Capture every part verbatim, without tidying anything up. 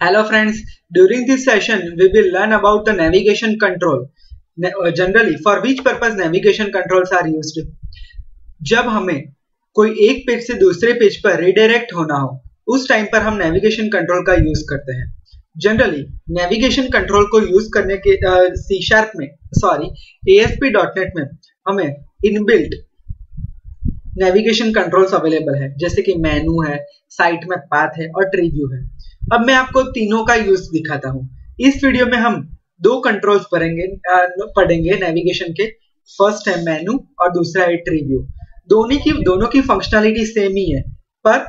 Hello friends, during this session we will learn about the navigation control. Generally, for which purpose navigation controls are used? जब हमें कोई एक page से दूसरे page पर redirect होना हो, उस टाइम पर हम नेविगेशन कंट्रोल का यूज करते हैं. जनरली नेविगेशन कंट्रोल को यूज करने के सी शार्प में sorry A S P dot net में हमें इनबिल्ट नेविगेशन कंट्रोल्स अवेलेबल है, जैसे कि मेनू है, साइट में पाथ है और ट्री व्यू है. अब मैं आपको तीनों का यूज दिखाता हूँ. इस वीडियो में हम दो कंट्रोल्स पढ़ेंगे पढ़ेंगे नेविगेशन के. फर्स्ट है मेनू और दूसरा है ट्री व्यू. दोनों की दोनों की फंक्शनैलिटी सेम ही है, पर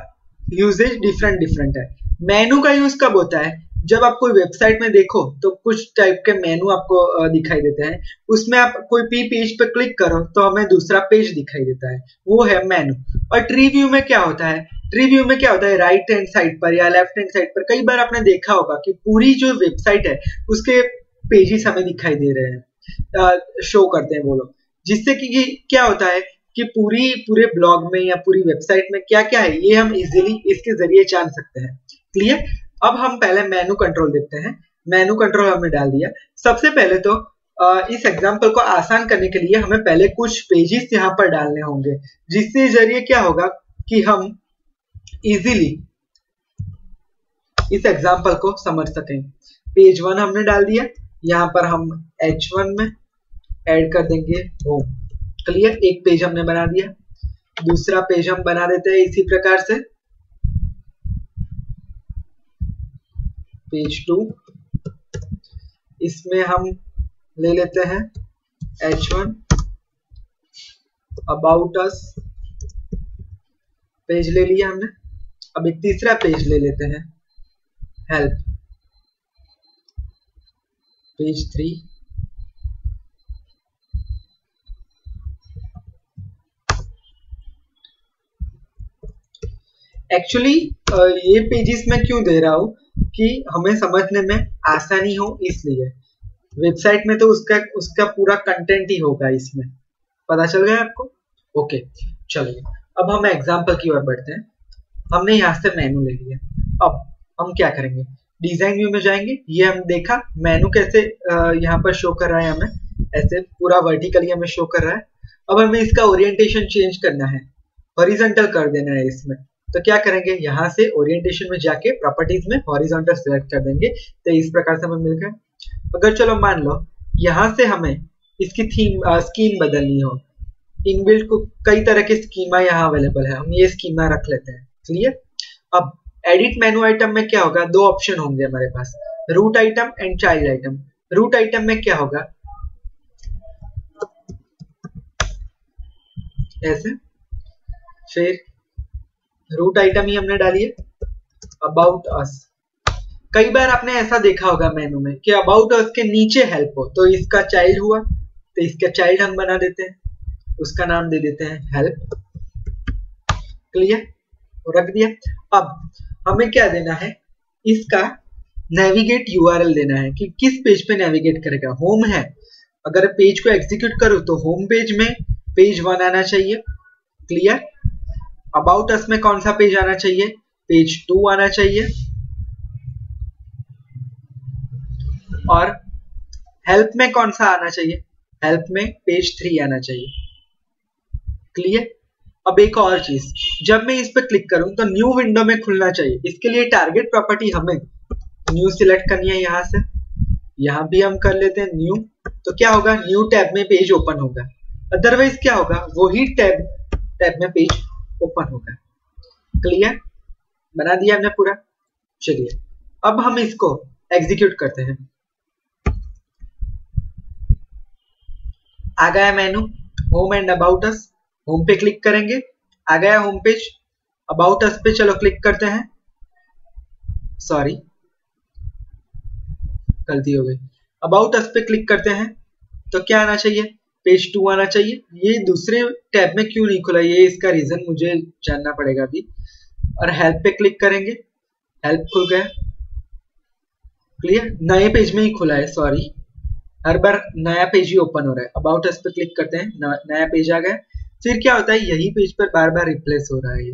यूजेज डिफरेंट डिफरेंट है. मेनू का यूज कब होता है? जब आप कोई वेबसाइट में देखो तो कुछ टाइप के मेनू आपको दिखाई देते हैं, उसमें आप कोई भी पेज पर क्लिक करो तो हमें दूसरा पेज दिखाई देता है, वो है मेनू. और ट्री व्यू में क्या होता है? ट्री व्यू में क्या होता है? राइट हैंड साइड पर या लेफ्ट हैंड साइड पर कई बार आपने देखा होगा कि पूरी जो वेबसाइट है उसके पेजेस हमें दिखाई दे रहे हैं, शो करते हैं वो लोग, जिससे कि क्या होता है कि पूरी पूरे ब्लॉग में या पूरी वेबसाइट में क्या क्या है ये हम इजीली इसके जरिए जान सकते हैं. क्लियर? अब हम पहले मेनू कंट्रोल देखते हैं. मेनू कंट्रोल हमने डाल दिया. सबसे पहले तो इस एग्जांपल को आसान करने के लिए हमें पहले कुछ पेजेस यहाँ पर डालने होंगे, जिसके जरिए क्या होगा कि हम इजीली इस एग्जांपल को समझ सकें. पेज वन हमने डाल दिया, यहाँ पर हम एच वन में ऐड कर देंगे होम. क्लियर? एक पेज हमने बना दिया. दूसरा पेज हम बना देते हैं इसी प्रकार से, पेज टू. इसमें हम ले लेते हैं H one about us page ले लिया हमने. अब एक तीसरा पेज ले लेते हैं हेल्प, पेज थ्री. एक्चुअली ये पेजेस मैं क्यों दे रहा हूँ कि हमें समझने में आसानी हो, इसलिए वेबसाइट में तो उसका उसका पूरा कंटेंट ही होगा. इसमें पता चल गया आपको? ओके, चलिए अब हम एग्जांपल की ओर बढ़ते हैं. हमने यहाँ से मेनू ले लिया. अब हम क्या करेंगे? डिजाइन व्यू में जाएंगे. ये हम देखा मेनू कैसे यहाँ पर शो कर रहा है हमें, ऐसे पूरा वर्टिकली हमें शो कर रहा है. अब हमें इसका ओरिएंटेशन चेंज करना है, हॉरिजॉन्टल कर देना है इसमें. तो क्या करेंगे? यहाँ से ओरिएंटेशन में जाके प्रॉपर्टीज में हॉरिजॉन्टल सिलेक्ट कर देंगे. तो इस प्रकार से हमें मिल गया. अगर चलो मान लो यहाँ से हमें इसकी थीम स्कीम बदलनी हो, इनबिल्ट को कई तरह के स्कीमा यहाँ अवेलेबल है, हम ये स्कीमा रख लेते हैं. क्लियर? अब एडिट मेनू आइटम में क्या होगा? दो ऑप्शन होंगे हमारे पास, root item and child item. Root item में क्या होगा? ऐसे फिर रूट आइटम ही हमने डाली है अबाउट अस. कई बार आपने ऐसा देखा होगा मेनू में कि अबाउट अस के नीचे हेल्प हो, तो इसका चाइल्ड हुआ तो इसका चाइल्ड हम बना देते हैं, उसका नाम दे देते हैं हेल्प. क्लियर? रख दिया. अब हमें क्या देना है? इसका नेविगेट यूआरएल देना है कि किस पेज पे नेविगेट करेगा. होम है, अगर पेज को एग्जीक्यूट करूँ तो होम पेज में पेज वन आना चाहिए. क्लियर? अबाउट अस में कौन सा पेज आना चाहिए? पेज टू आना चाहिए. और हेल्प में कौन सा आना चाहिए? हेल्प में पेज थ्री आना चाहिए. क्लियर? अब एक और चीज, जब मैं इस पर क्लिक करूं तो न्यू विंडो में खुलना चाहिए. इसके लिए टारगेट प्रॉपर्टी हमें न्यू सिलेक्ट करनी है. यहां से यहां भी हम कर लेते हैं न्यू. तो क्या होगा? न्यू टैब में पेज ओपन होगा. अदरवाइज क्या होगा? वही टैब टैब में पेज ओपन होगा. क्लियर? बना दिया हमने पूरा. चलिए अब हम इसको एग्जीक्यूट करते हैं. आ गया menu home and about us. Home पे क्लिक करेंगे, आ गया होम पेज. अबाउट अस पे चलो क्लिक करते हैं. सॉरी, गलती हो गई. अबाउट अस पे क्लिक करते हैं तो क्या आना चाहिए? पेज टू आना चाहिए. ये दूसरे टैब में क्यों नहीं खुला, ये इसका रीजन मुझे जानना पड़ेगा अभी. और हेल्प पे क्लिक करेंगे, हेल्प खुल गया. क्लियर? नए पेज में ही खुला है. सॉरी, हर बार नया पेज ही ओपन हो रहा है. अबाउट अस पे क्लिक करते हैं, न, नया पेज आ गया. फिर क्या होता है? यही पेज पर बार बार रिप्लेस हो रहा है.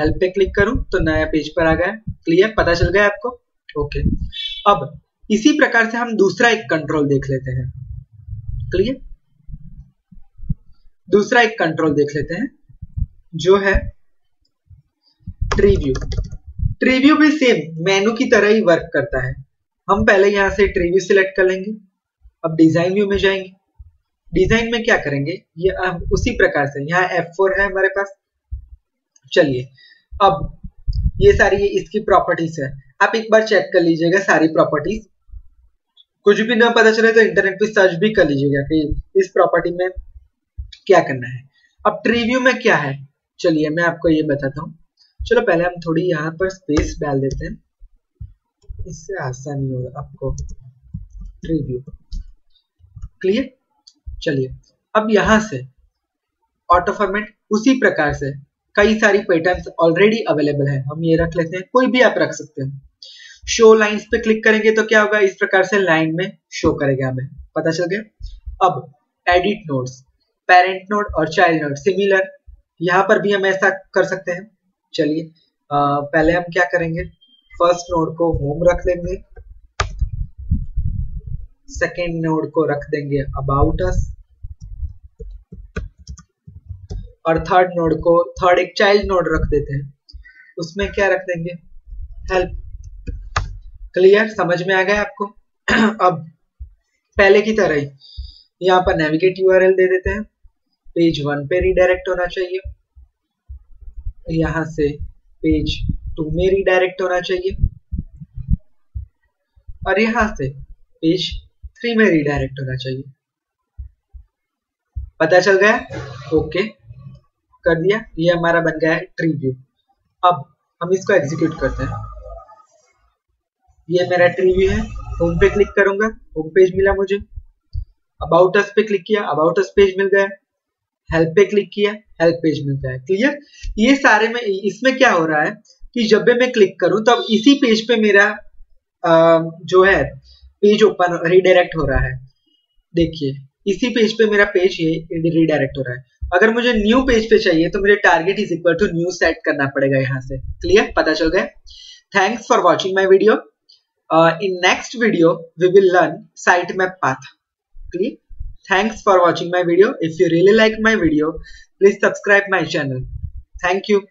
हेल्प पे क्लिक करूं तो नया पेज पर आ गया. क्लियर? पता चल गया आपको? Okay okay. अब इसी प्रकार से हम दूसरा एक कंट्रोल देख लेते हैं, क्लियर। दूसरा एक कंट्रोल देख लेते हैं जो है ट्री व्यू। ट्री व्यू भी सेम मेनू की तरह ही वर्क करता है। हम पहले यहां से ट्री व्यू सिलेक्ट कर लेंगे, अब डिजाइन व्यू में जाएंगे। डिजाइन में क्या करेंगे, ये हम उसी प्रकार से यहाँ एफ फोर है हमारे पास। चलिए अब ये सारी ये इसकी प्रॉपर्टीज है, आप एक बार चेक कर लीजिएगा सारी प्रॉपर्टीज। कुछ भी ना पता चले तो इंटरनेट पे सर्च भी कर लीजिएगा कि इस प्रॉपर्टी में क्या करना है। अब ट्री व्यू में क्या है, चलिए मैं आपको ये बताता हूँ। चलो पहले हम थोड़ी यहाँ पर स्पेस डाल देते हैं, इससे आसानी होगा आपको। Tree view clear. चलिए अब यहाँ से ऑटो फॉर्मेट, उसी प्रकार से कई सारी पैटर्न्स ऑलरेडी अवेलेबल है, हम ये रख लेते हैं, कोई भी आप रख सकते हैं। शो लाइंस पे क्लिक करेंगे तो क्या होगा, इस प्रकार से लाइन में शो करेगा, हमें पता चल गया। अब एडिट नोड्स, पेरेंट नोड और चाइल्ड नोड सिमिलर, यहाँ पर भी हम ऐसा कर सकते हैं। चलिए पहले हम क्या करेंगे, फर्स्ट नोड को होम रख लेंगे, सेकेंड नोड को रख देंगे अबाउट अस, और थर्ड नोड को, थर्ड एक चाइल्ड नोड रख देते हैं, उसमें क्या रख देंगे, हेल्प। क्लियर, समझ में आ गया आपको। अब पहले की तरह ही यहाँ पर नेविगेट यूआरएल दे देते हैं, पेज वन पे रिडायरेक्ट होना चाहिए, यहाँ से पेज टू में रिडायरेक्ट होना चाहिए, और यहाँ से पेज थ्री में रिडायरेक्ट होना चाहिए। पता चल गया, ओके कर दिया, ये हमारा बन गया है ट्री व्यू। अब हम इसको एग्जीक्यूट करते हैं। ये मेरा ट्री व्यू है, होम पे क्लिक करूंगा, होम पेज मिला मुझे, अबाउट अस पे क्लिक किया, अबाउट अस पेज मिल गया, हेल्प पे क्लिक किया, हेल्प पेज मिल गया। क्लियर, ये सारे में, इसमें क्या हो रहा है कि जब भी मैं क्लिक करूं तो अब इसी पेज पे मेरा आ, जो है पेज ओपन रिडायरेक्ट हो रहा है। देखिए इसी पेज पे मेरा पेज ये रिडायरेक्ट हो रहा है। अगर मुझे न्यू पेज पे चाहिए तो मुझे target is equal to new set करना पड़ेगा यहाँ से। क्लियर, पता चल गया। Thanks for watching my video. here. In next video, we will learn sitemap path. Click. Thanks for watching my video. If you really like my video, please subscribe my channel. Thank you.